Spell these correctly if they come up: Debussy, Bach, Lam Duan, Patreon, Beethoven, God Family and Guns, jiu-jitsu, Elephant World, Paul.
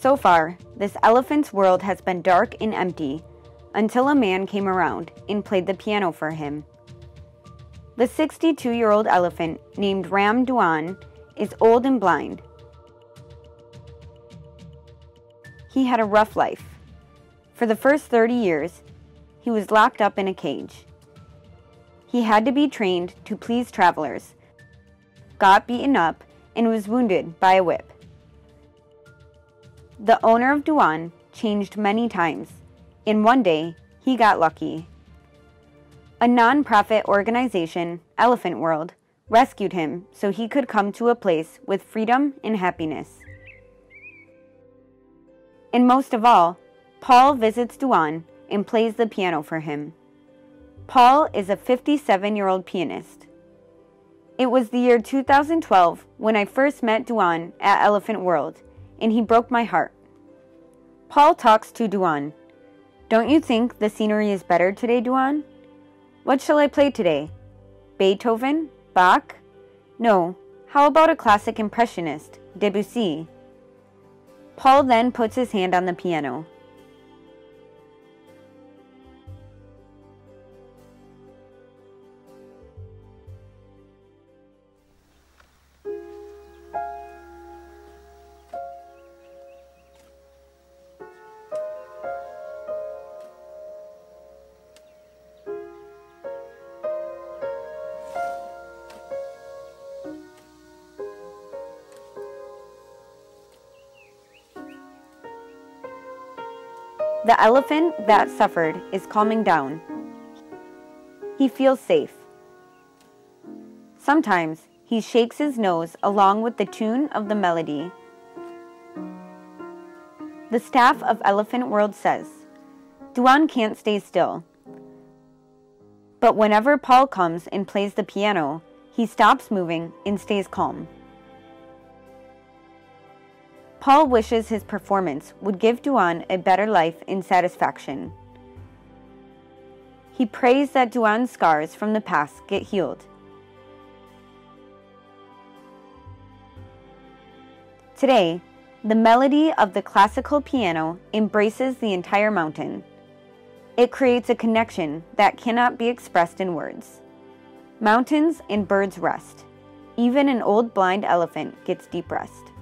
So far, this elephant's world has been dark and empty, until a man came around and played the piano for him. The 62-year-old elephant named Lam Duan is old and blind. He had a rough life. For the first 30 years, he was locked up in a cage. He had to be trained to please travelers, got beaten up, and was wounded by a whip. The owner of Duan changed many times, and one day he got lucky. A non-profit organization, Elephant World, rescued him so he could come to a place with freedom and happiness. And most of all, Paul visits Duan and plays the piano for him. Paul is a 57-year-old pianist. It was the year 2012 when I first met Duan at Elephant World, and he broke my heart. Paul talks to Duan. "Don't you think the scenery is better today, Duan? What shall I play today? Beethoven? Bach? No, how about a classic impressionist, Debussy?" Paul then puts his hand on the piano. The elephant that suffered is calming down. He feels safe. Sometimes he shakes his nose along with the tune of the melody. The staff of Elephant World says, "Duan can't stay still." But whenever Paul comes and plays the piano, he stops moving and stays calm. Paul wishes his performance would give Duan a better life and satisfaction. He prays that Duan's scars from the past get healed. Today, the melody of the classical piano embraces the entire mountain. It creates a connection that cannot be expressed in words. Mountains and birds rest. Even an old blind elephant gets deep rest.